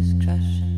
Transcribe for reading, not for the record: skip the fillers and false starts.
discretion.